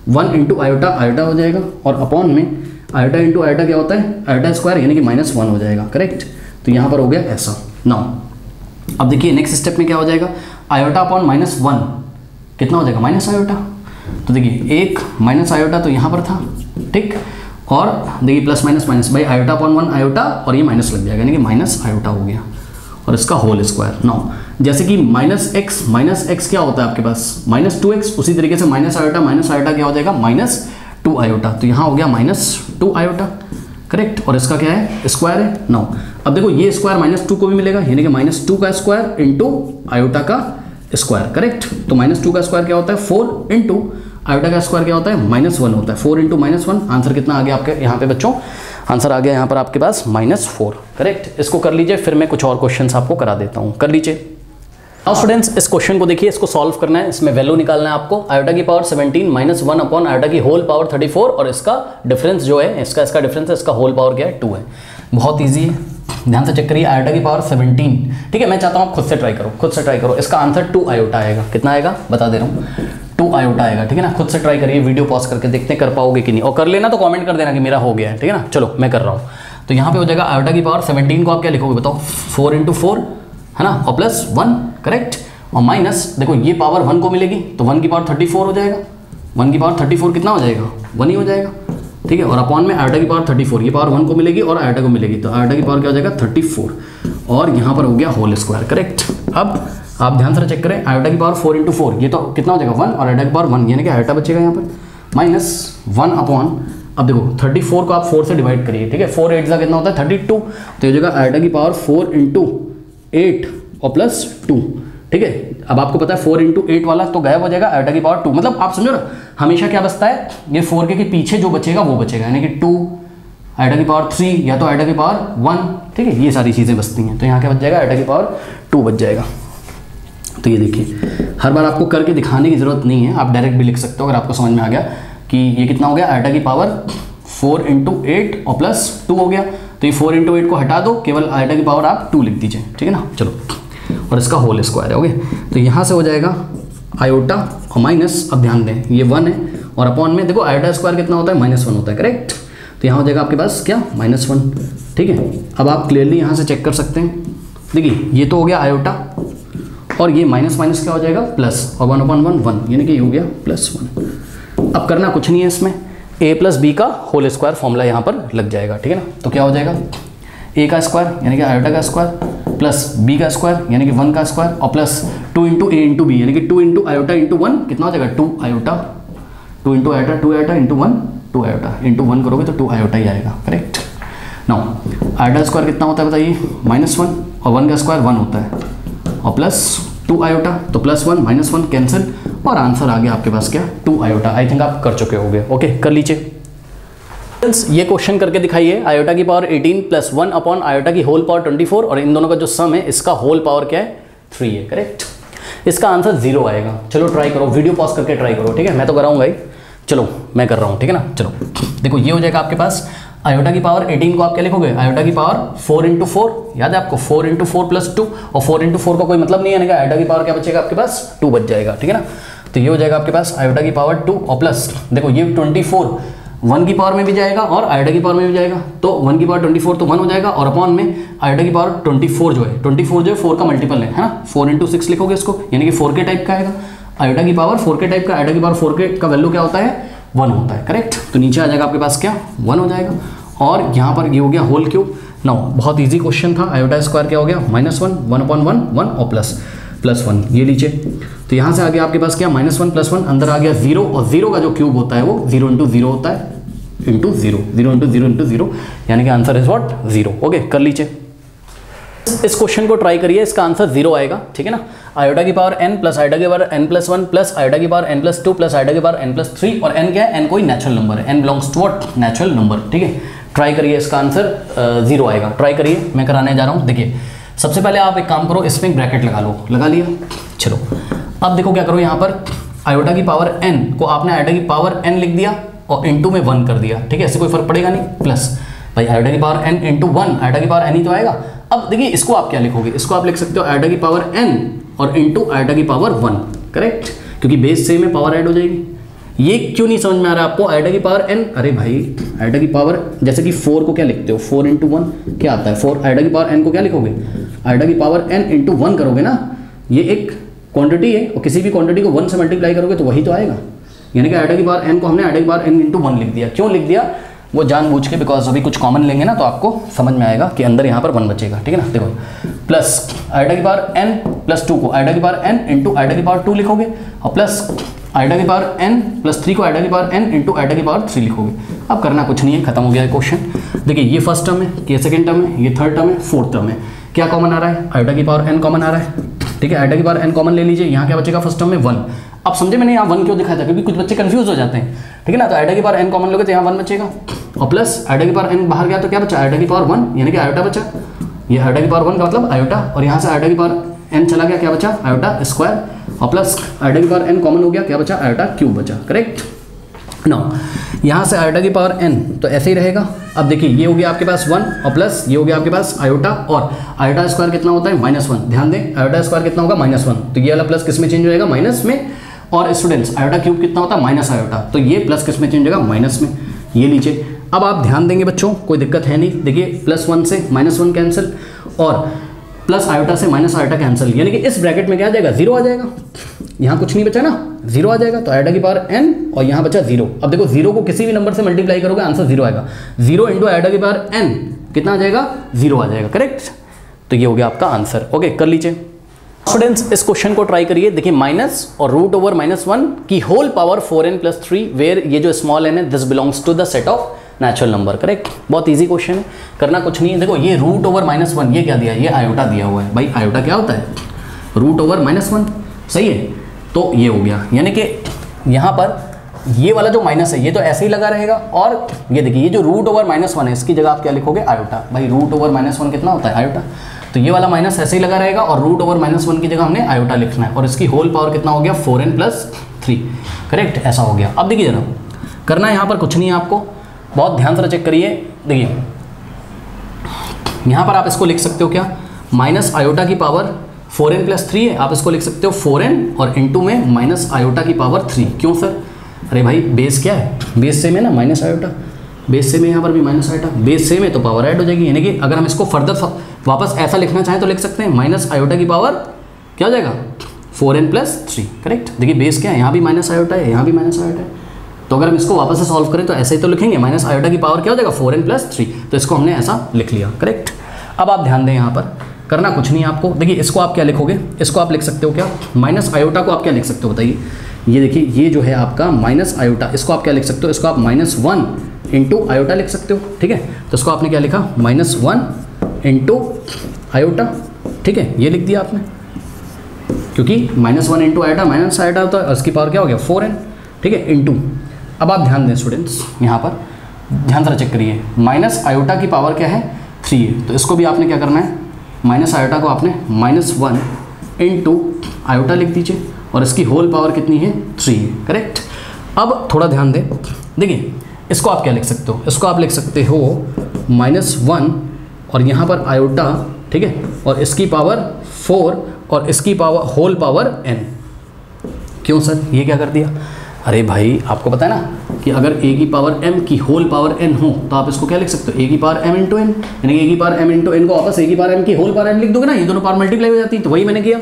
one into iota iota हो जाएगा, और अपॉन में आयोटा इंटू आयोटा क्या होता है, आयोटा स्क्वायर यानी कि माइनस वन हो जाएगा, करेक्ट। तो यहाँ पर हो गया ऐसा। नाउ अब देखिए नेक्स्ट स्टेप में क्या हो जाएगा, आयोटा अपॉन माइनस वन कितना हो जाएगा, माइनस आयोटा। तो देखिए एक माइनस आयोटा तो यहाँ पर था, ठीक, और देखिए प्लस माइनस माइनस भाई आयोटा अपॉन वन आयोटा, और ये माइनस लग जाएगा यानी कि माइनस आयोटा हो गया, और इसका होल स्क्वायर। नाउ जैसे कि माइनस एक्स माइनस एक्स क्या होता है आपके पास, माइनस टू एक्स, उसी तरीके से माइनस आयोटा माइनस आयोटा क्या हो जाएगा, माइनस टू आयोटा। तो यहाँ हो गया माइनस टू आयोटा, करेक्ट, और इसका क्या है, स्क्वायर है। नाउ अब देखो ये स्क्वायर माइनस टू को भी मिलेगा यानी कि माइनस टू का स्क्वायर इंटू आयोटा का स्क्वायर, करेक्ट। तो माइनस टू का स्क्वायर क्या होता है फोर, इंटू आयोटा का स्क्वायर क्या होता है माइनस वन होता है, four into minus one. Answer कितना आ गया आपके यहाँ पे बच्चों, आंसर आ गया यहाँ पर आपके पास माइनस फोर, करेक्ट। इसको कर लीजिए, फिर मैं कुछ और क्वेश्चंस आपको करा देता हूँ, कर लीजिए। अब स्टूडेंट्स इस क्वेश्चन को देखिए, इसको सॉल्व करना है, इसमें वैल्यू निकालना है आपको। आयोटा की power seventeen minus one upon iota की होल पावर थर्टी फोर, और इसका डिफरेंस जो है, इसका इसका डिफरेंस है, इसका होल पावर क्या है, टू है। बहुत ईजी है, ध्यान से चेक करिए, आयोटा की पावर सेवनटीन, ठीक है। मैं चाहता हूँ आप खुद से ट्राई करो, खुद से ट्राई करो। इसका आंसर टू आयोटा आएगा, कितना आएगा बता दे रहा हूँ, टू आयोटा आएगा, ठीक है ना। खुद से ट्राई करिए, वीडियो पॉज करके देखते कर पाओगे कि नहीं, और कर लेना तो कमेंट कर देना कि मेरा हो गया है, ठीक है ना। चलो मैं कर रहा हूँ, तो यहाँ पे हो जाएगा आयोटा की पावर सेवनटीन को आप क्या लिखोगे बताओ, फोर इंटू फोर, है ना, और प्लस वन, करेक्ट, और माइनस देखो ये पावर वन को मिलेगी तो वन की पावर थर्टी फोर हो जाएगा, वन की पावर थर्टी फोर कितना हो जाएगा, वन ही हो जाएगा, ठीक है। और अपॉन में आयोटा की पावर थर्टी फोर, ये पावर वन को मिलेगी और आयोटा को मिलेगी, तो आयोटा की पावर क्या हो जाएगा थर्टी फोर, और यहाँ पर हो गया होल स्क्वायर, करेक्ट। अब आप ध्यान से चेक करें, आयोटा की पावर फोर इंटू फोर ये तो कितना हो जाएगा वन, और आयोटा की पावर वन यानी कि आयोटा बचेगा यहाँ पर माइनस वन अपॉन, अब देखो थर्टी फोर को आप फोर से डिवाइड करिए, ठीक है, फोर एट का कितना होता है थर्टी टू, तो ये जगह आयोटा की पावर फोर इंटू एट और प्लस टू, ठीक है। अब आपको पता है फोर इंटू एट वाला तो गायब हो जाएगा, आयोटा की पावर टू, मतलब आप समझो ना हमेशा क्या बचता है, ये फोर के, के पीछे जो बचेगा वो बचेगा, यानी कि टू आयोटा की पावर थ्री या तो आयोटा की पावर वन, ठीक है, ये सारी चीज़ें बचती हैं। तो यहाँ क्या बच जाएगा, आयोटा की पावर टू बच जाएगा। तो ये देखिए, हर बार आपको करके दिखाने की ज़रूरत नहीं है, आप डायरेक्ट भी लिख सकते हो अगर आपको समझ में आ गया कि ये कितना हो गया, आयोटा की पावर फोर इंटू एट और प्लस टू हो गया, तो ये फोर इंटू एट को हटा दो, केवल आयोटा की पावर आप टू लिख दीजिए, ठीक है ना। चलो, और इसका होल स्क्वायर है, ओके। तो यहाँ से हो जाएगा आयोटा और माइनस, अब ध्यान दें ये वन है, और अपॉन में देखो आयोटा स्क्वायर कितना होता है, माइनस वन होता है, करेक्ट। तो यहाँ हो जाएगा आपके पास क्या, माइनस वन, ठीक है। अब आप क्लियरली यहाँ से चेक कर सकते हैं, देखिए ये तो हो गया आयोटा, और ये माइनस माइनस क्या हो जाएगा प्लस, और वन अपॉन वन वन यानी कि ये हो गया प्लस वन। अब करना कुछ नहीं है, इसमें ए प्लस बी का होल स्क्वायर फॉर्मूला यहाँ पर लग जाएगा, ठीक है ना। तो क्या हो जाएगा, ए का स्क्वायर यानी कि आयोटा का स्क्वायर प्लस बी का स्क्वायर यानी कि वन का स्क्वायर, और plus two into A into B यानी कि two into iota into one कितना हो जाएगा, two iota, two into iota two iota into one two iota, into one करोगे तो टू आयोटा ही आएगा, करेक्ट। नाउ आयोटा स्क्वायर कितना होता है बताइए, माइनस वन, और वन का स्क्वायर वन होता है, और प्लस टू आयोटा, तो plus one minus one cancel, और आंसर आ गया आपके पास क्या, टू आयोटा। आई थिंक आप कर चुके होंगे, ओके, कर लीजिए। ये क्वेश्चन करके दिखाइए, आयोटा की power eighteen plus one upon iota की होल पावर ट्वेंटी फोर, और इन दोनों का जो सम है इसका होल पावर क्या है, थ्री है, करेक्ट। इसका आंसर जीरो आएगा। चलो ट्राई करो, वीडियो पॉज करके ट्राई करो, ठीक है, मैं तो कराऊंगा ही, चलो मैं कर रहा हूँ, ठीक है ना। चलो देखो ये हो जाएगा आपके पास आयोटा की पावर एटीन को आप क्या लिखोगे, आयोटा की पावर फोर इंटू फोर, याद है आपको, four into four plus two, और फोर इंटू फोर का कोई मतलब नहीं है, यानी कि आयोटा की पावर क्या बचेगा आपके पास, टू बच जाएगा, ठीक है ना। तो ये हो जाएगा आपके पास आयोटा की पावर टू, और प्लस देखो ये ट्वेंटी फोर वन की पावर में भी जाएगा और आयोटा की पावर में भी जाएगा, तो वन की पावर ट्वेंटी फोर तो वन हो जाएगा, और अपॉन में आयोटा की पावर ट्वेंटी फोर जो है, ट्वेंटी फोर जो है फोर का मल्टीपल है, है ना, फोर इंटू सिक्स लिखोगे इसको यानी कि फोर के टाइप का आएगा, आयोटा की पावर फोर के टाइप का, आयोटा की पावर फोर के का वैल्यू क्या होता है, वन होता है, करेक्ट। तो नीचे आ जाएगा आपके पास क्या, वन हो जाएगा, और यहाँ पर ये हो गया होल क्यूब। नाउ बहुत ईजी क्वेश्चन था, आयोटा स्क्वायर क्या हो गया, minus one, one upon one one, और प्लस प्लस वन ये नीचे, तो यहाँ से आ गया आपके पास क्या, माइनस वन प्लस वन, अंदर आ गया जीरो, और जीरो का जो क्यूब होता है वो जीरो इंटू जीरो होता है, into zero, zero into zero into zero, यानी कि answer is what, zero, okay, कर लीजिए। इस क्वेश्चन को ट्राई करिए, इसका आंसर जीरो आएगा, ठीक है ना। आयोटा की पावर एन प्लस आयोटा की power N plus one plus iota की power N plus two plus iota की पावर एन प्लस थ्री, और एन क्या है, एन कोई नेचुरल नंबर है, N belongs to what, natural number, ठीक है। ट्राई करिए, इसका आंसर जीरो आएगा, ट्राई करिए, मैं कराने जा रहा हूँ। देखिए सबसे पहले आप एक काम करो, इसमें ब्रैकेट लगा लो। लगा लिया, चलो अब देखो क्या करो, यहाँ पर आयोटा की पावर एन को आपने आयोटा की पावर एन लिख दिया और इंटू में वन कर दिया, ठीक है, ऐसे कोई फर्क पड़ेगा नहीं, प्लस भाई आयोटा की power N into one, iota की पावर एन ही तो आएगा। अब देखिए इसको आप क्या लिखोगे, इसको आप लिख सकते हो आयोटा की पावर एन और इंटू आयोटा की पावर वन, करेक्ट, क्योंकि बेस से में पावर ऐड हो जाएगी। ये क्यों नहीं समझ में आ रहा आपको, आयोटा की पावर एन, अरे भाई आयोटा की पावर, जैसे कि फोर को क्या लिखते हो, फोर इंटू वन क्या आता है, फोर, आयोटा की पावर एन को क्या लिखोगे, आयोटा की पावर एन इंटू वन करोगे ना, ये एक क्वांटिटी है और किसी भी क्वांटिटी को वन से मल्टीप्लाई करोगे तो वही तो आएगा, यानी कि आयोटा की पावर एन को हमने आयोटा की पावर एन इंटू वन लिख दिया। क्यों लिख दिया वो जानबूझ के, बिकॉज अभी कुछ कॉमन लेंगे ना तो आपको समझ में आएगा कि अंदर यहाँ पर वन बचेगा, ठीक है ना। देखो प्लस आयोटा की पावर एन प्लस टू को आयोटा की पावर एन इंटू आयोटा की पावर टू लिखोगे और प्लस आयोटा की पावर एन प्लस थ्री को आयोटा की पावर एन इंटू आयोटा की पावर थ्री लिखोगे। अब करना कुछ नहीं है, खत्म हो गया है क्वेश्चन। देखिए ये फर्स्ट टर्म है, ये सेकेंड टर्म है, ये थर्ड टर्म है, फोर्थ टर्म है, क्या कॉमन आ रहा है, आयोटा की पावर एन कॉमन आ रहा है, ठीक है, आयोटा की पावर एन कॉमन ले लीजिए। यहाँ क्या बचेगा फर्स्ट टर्म में, वन। अब समझे मैंने यहाँ वन क्यों दिखाया था, क्योंकि कुछ बच्चे कंफ्यूज हो जाते हैं, ठीक है ना, तो आयोटा की पावर एन कॉमन लोगे तो यहाँ वन बचेगा और प्लस आयोटा की पावर एन बाहर गया तो क्या बचा, आयोटा की पावर वन, यानी कि आयोटा बचा, ये आयोटा की पावर वन का मतलब आयोटा, और यहाँ से आयोटा की पावर एन चला गया, क्या बचा आयोटा स्क्वायर, और प्लस आयोटा की पावर एन कॉमन हो गया, क्या बचा आयोटा क्यूब बचा, करेक्ट ना। यहाँ से आयोटा की पावर एन तो ऐसे ही रहेगा। अब देखिए ये हो गया आपके पास वन और प्लस ये हो गया आपके पास आयोटा, और आयोटा स्क्वायर कितना होता है माइनस वन, ध्यान दें आयोटा स्क्वायर कितना होगा माइनस वन, तो ये वाला प्लस किस में चेंज हो जाएगा माइनस में, और स्टूडेंट्स आयोटा क्यूब कितना होता है माइनस आयोटा, तो ये प्लस किस में चेंज होगा माइनस में, ये लीजिए। अब आप ध्यान देंगे बच्चों, कोई दिक्कत है नहीं, देखिए प्लस वन से माइनस वन कैंसिल और प्लस आयोटा से माइनस आयोटा कैंसिल, यानी कि इस ब्रैकेट में क्या आ जाएगा जीरो आ जाएगा, यहाँ कुछ नहीं बचा ना, जीरो आ जाएगा, तो आयोटा की पावर एन और यहाँ बचा जीरो। अब देखो जीरो को किसी भी नंबर से मल्टीप्लाई करोगे आंसर जीरो आएगा, जीरो इंटू आयोटा की पावर एन कितना आ जाएगा जीरो आ जाएगा, करेक्ट, तो ये हो गया आपका आंसर। ओके कर लीजिए स्टूडेंट्स, इस क्वेश्चन को ट्राई करिए। देखिए माइनस और रूट ओवर माइनस वन की whole power four N plus three where ये जो स्मॉल एन है this belongs to the set of natural number, correct, बहुत इजी क्वेश्चन है, करना कुछ नहीं है। देखो ये रूट ओवर माइनस वन, ये क्या दिया, ये आयोटा दिया हुआ है, भाई आयोटा क्या होता है रूट ओवर माइनस वन, सही है, तो ये हो गया, यानी कि यहाँ पर ये वाला जो माइनस है ये तो ऐसे ही लगा रहेगा, और ये देखिए ये जो रूट ओवर माइनस वन है इसकी जगह आप क्या लिखोगे आयोटा, भाई रूट ओवर माइनस वन कितना होता है आयोटा, तो ये वाला माइनस ऐसे ही लगा रहेगा और रूट ओवर माइनस वन की जगह हमने आयोटा लिखना है, और इसकी होल पावर कितना हो गया four N plus three, correct, ऐसा हो गया। अब देखिए जरा करना यहाँ पर कुछ नहीं है, आपको बहुत ध्यान से चेक करिए। देखिए यहाँ पर आप इसको लिख सकते हो क्या, माइनस आयोटा की power four N plus three है, आप इसको लिख सकते हो फोर एन और इंटू में माइनस आयोटा की पावर थ्री, क्यों सर, अरे भाई बेस क्या है, बेस सेम है ना माइनस आयोटा, बेस सेम है, यहाँ पर भी माइनस आयोटा, बेस सेम है तो पावर ऐड हो जाएगी, यानी कि अगर हम इसको फर्दर वापस ऐसा लिखना चाहें तो लिख सकते हैं माइनस आयोटा की पावर क्या हो जाएगा four N plus three, correct. देखिए बेस क्या है, यहाँ भी माइनस आयोटा है, यहाँ भी माइनस आयोटा है, तो अगर हम इसको वापस से सॉल्व करें तो ऐसे ही तो लिखेंगे माइनस आयोटा की पावर क्या हो जाएगा फोर एन प्लस थ्री, तो इसको हमने ऐसा लिख लिया, करेक्ट। अब आप ध्यान दें यहाँ पर करना कुछ नहीं है आपको, देखिए इसको आप क्या लिखोगे, इसको आप लिख सकते हो क्या, माइनस आयोटा को आप क्या लिख सकते हो बताइए, ये देखिए ये जो है आपका माइनस आयोटा, इसको आप क्या लिख सकते हो, इसको आप माइनस वन इंटू आयोटा लिख सकते हो, ठीक है, तो इसको आपने क्या लिखा माइनस वन इंटू आयोटा, ठीक है, ये लिख दिया आपने, क्योंकि minus one into iota minus iota होता है, इसकी पावर क्या हो गया फोर एन, ठीक है, इंटू। अब आप ध्यान दें स्टूडेंट्स, यहाँ पर ध्यान से चेक करिए, माइनस आयोटा की पावर क्या है थ्री है, तो इसको भी आपने क्या करना है, माइनस आयोटा को आपने माइनस वन इंटू आयोटा लिख दीजिए और इसकी होल पावर कितनी है थ्री है, करेक्ट। अब थोड़ा ध्यान दें, देखिए इसको आप क्या लिख सकते हो, इसको आप लिख सकते हो माइनस वन और यहाँ पर आयोटा, ठीक है, और इसकी पावर फोर और इसकी पावर होल पावर एन, क्यों सर ये क्या कर दिया, अरे भाई आपको पता है ना कि अगर ए की पावर एम की होल पावर एन हो तो आप इसको क्या लिख सकते हो, ए की पावर एम इंटू एन, यानी ए की पावर एम इंटू एन को वापस ए की पावर एम की होल पावर एन लिख दोगे ना, ये दोनों पावर मल्टीप्लाई हो जाती है, तो वही मैंने किया।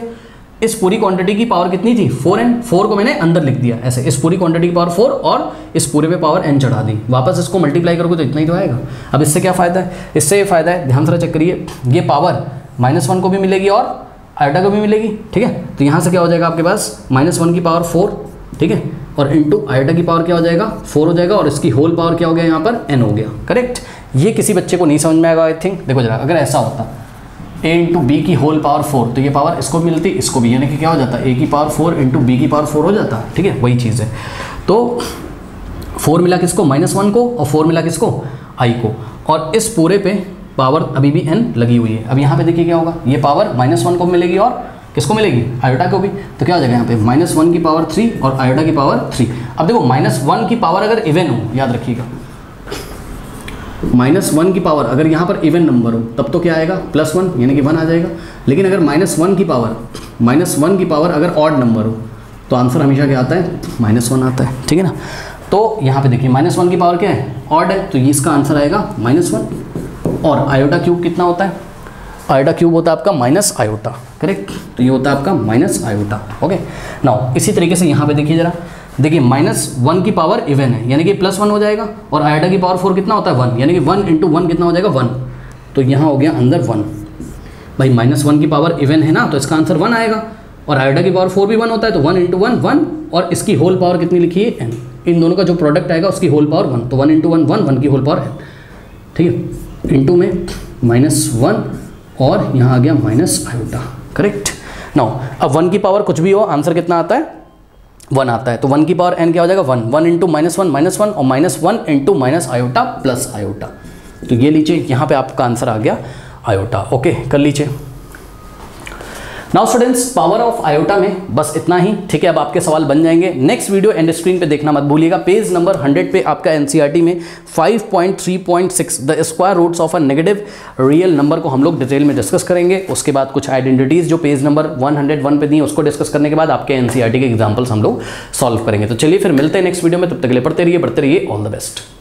इस पूरी क्वांटिटी की पावर कितनी थी फोर एन, फोर को मैंने अंदर लिख दिया ऐसे, इस पूरी क्वांटिटी की पावर फोर और इस पूरे पे पावर एन चढ़ा दी, वापस इसको मल्टीप्लाई करोगे तो इतना ही तो आएगा। अब इससे क्या फ़ायदा है, इससे ये फ़ायदा है, ध्यान से चेक करिए, ये पावर माइनस वन को भी मिलेगी और आयोटा को भी मिलेगी, ठीक है, तो यहाँ से क्या हो जाएगा आपके पास माइनस वन की पावर फोर, ठीक है, और इंटू आयोटा की पावर क्या हो जाएगा फोर हो जाएगा और इसकी होल पावर क्या हो गया यहाँ पर एन हो गया, करेक्ट। ये किसी बच्चे को नहीं समझ में आएगा आई थिंक, देखो जरा अगर ऐसा होता a इंटू बी की होल पावर फोर तो ये पावर इसको मिलती इसको भी, यानी कि क्या हो जाता a की पावर फोर इंटू बी की पावर फोर हो जाता, ठीक है, वही चीज़ है। तो फोर मिला किसको माइनस वन को और फोर मिला किसको i को, और इस पूरे पे पावर अभी भी एन लगी हुई है। अब यहाँ पे देखिए क्या होगा, ये पावर माइनस वन को मिलेगी और किसको मिलेगी, आयोटा को भी। तो क्या हो जाएगा यहाँ पे माइनस वन की पावर थ्री और आयोटा की पावर थ्री। अब देखो माइनस वन की पावर अगर इवन हो, याद रखिएगा माइनस वन की पावर अगर यहाँ पर इवन नंबर हो तब तो क्या आएगा प्लस वन यानी कि वन आ जाएगा। लेकिन अगर माइनस वन की पावर माइनस वन की पावर अगर ऑड नंबर हो तो आंसर हमेशा क्या आता है माइनस वन आता है, ठीक है ना। तो यहाँ पे देखिए माइनस वन की पावर क्या है, ऑड है, तो ये इसका आंसर आएगा माइनस वन। और आयोटा क्यूब कितना होता है, आयोटा क्यूब होता है आपका माइनस आयोटा, करेक्ट। तो ये होता है आपका माइनस आयोटा, ओके। नाउ इसी तरीके से यहाँ पे देखिए जरा, देखिए माइनस वन की पावर इवन है यानी कि प्लस वन हो जाएगा और आयोटा की पावर फोर कितना होता है वन, यानी कि वन इंटू वन कितना हो जाएगा वन। तो यहाँ हो गया अंदर वन, भाई माइनस वन की पावर इवन है ना तो इसका आंसर वन आएगा और आयोटा की पावर फोर भी वन होता है तो वन इंटू वन वन और इसकी होल पावर कितनी लिखी है एन, इन दोनों का जो प्रोडक्ट आएगा उसकी होल पावर वन। तो one into one one, one की होल पावर एन, ठीक है, इंटू में माइनस वन और यहाँ आ गया माइनस आयोटा, करेक्ट। नाउ अब वन की पावर कुछ भी हो आंसर कितना आता है वन आता है। तो वन की पावर एन क्या हो जाएगा one, one into minus one minus one और minus one into minus iota plus iota. तो ये लीजिए यहाँ पे आपका आंसर आ गया आयोटा, ओके, कर लीजिए। Now students power of iota में बस इतना ही, ठीक है। अब आपके सवाल बन जाएंगे, नेक्स्ट वीडियो एंड स्क्रीन पे देखना मत भूलिएगा। पेज नंबर हंड्रेड पे आपका एनसीईआरटी में five point three point six the square roots of a negative real number को हम लोग डिटेल में डिस्कस करेंगे। उसके बाद कुछ आइडेंटिटीज जो page number one hundred one पे दी उसको डिस्कस करने के बाद आपके एनसीईआरटी के एग्जाम्पल्स हम लोग सॉल्व करेंगे। तो चलिए फिर मिलते हैं नेक्स्ट वीडियो में, तब तक के लिए पढ़ते रहिए पढ़ते रहिए ऑल द बेस्ट।